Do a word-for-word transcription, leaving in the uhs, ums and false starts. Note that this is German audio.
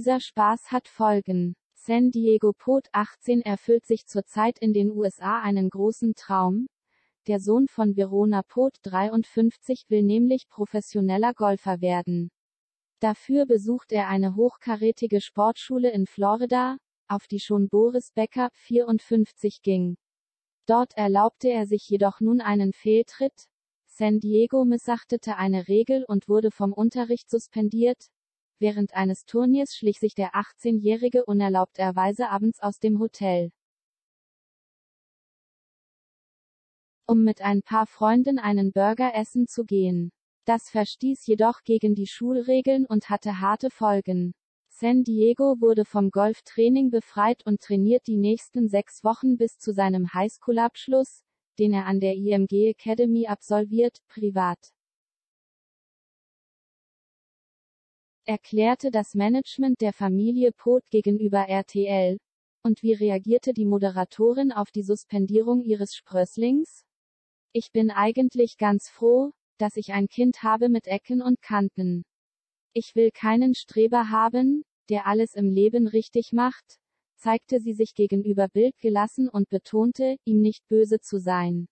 Dieser Spaß hat Folgen. San Diego Pooth achtzehn erfüllt sich zurzeit in den U S A einen großen Traum. Der Sohn von Verona Pooth dreiundfünfzig will nämlich professioneller Golfer werden. Dafür besucht er eine hochkarätige Sportschule in Florida, auf die schon Boris Becker vierundfünfzig ging. Dort erlaubte er sich jedoch nun einen Fehltritt. San Diego missachtete eine Regel und wurde vom Unterricht suspendiert. Während eines Turniers schlich sich der achtzehnjährige unerlaubterweise abends aus dem Hotel. Um mit ein paar Freunden einen Burger essen zu gehen. Das verstieß jedoch gegen die Schulregeln und hatte harte Folgen. San Diego wurde vom Golftraining befreit und trainiert die nächsten sechs Wochen bis zu seinem Highschool-Abschluss, den er an der I M G Academy absolviert, privat. Erklärte das Management der Familie Pooth gegenüber R T L? Und wie reagierte die Moderatorin auf die Suspendierung ihres Sprösslings? Ich bin eigentlich ganz froh, dass ich ein Kind habe mit Ecken und Kanten. Ich will keinen Streber haben, der alles im Leben richtig macht, zeigte sie sich gegenüber Bild gelassen und betonte, ihm nicht böse zu sein.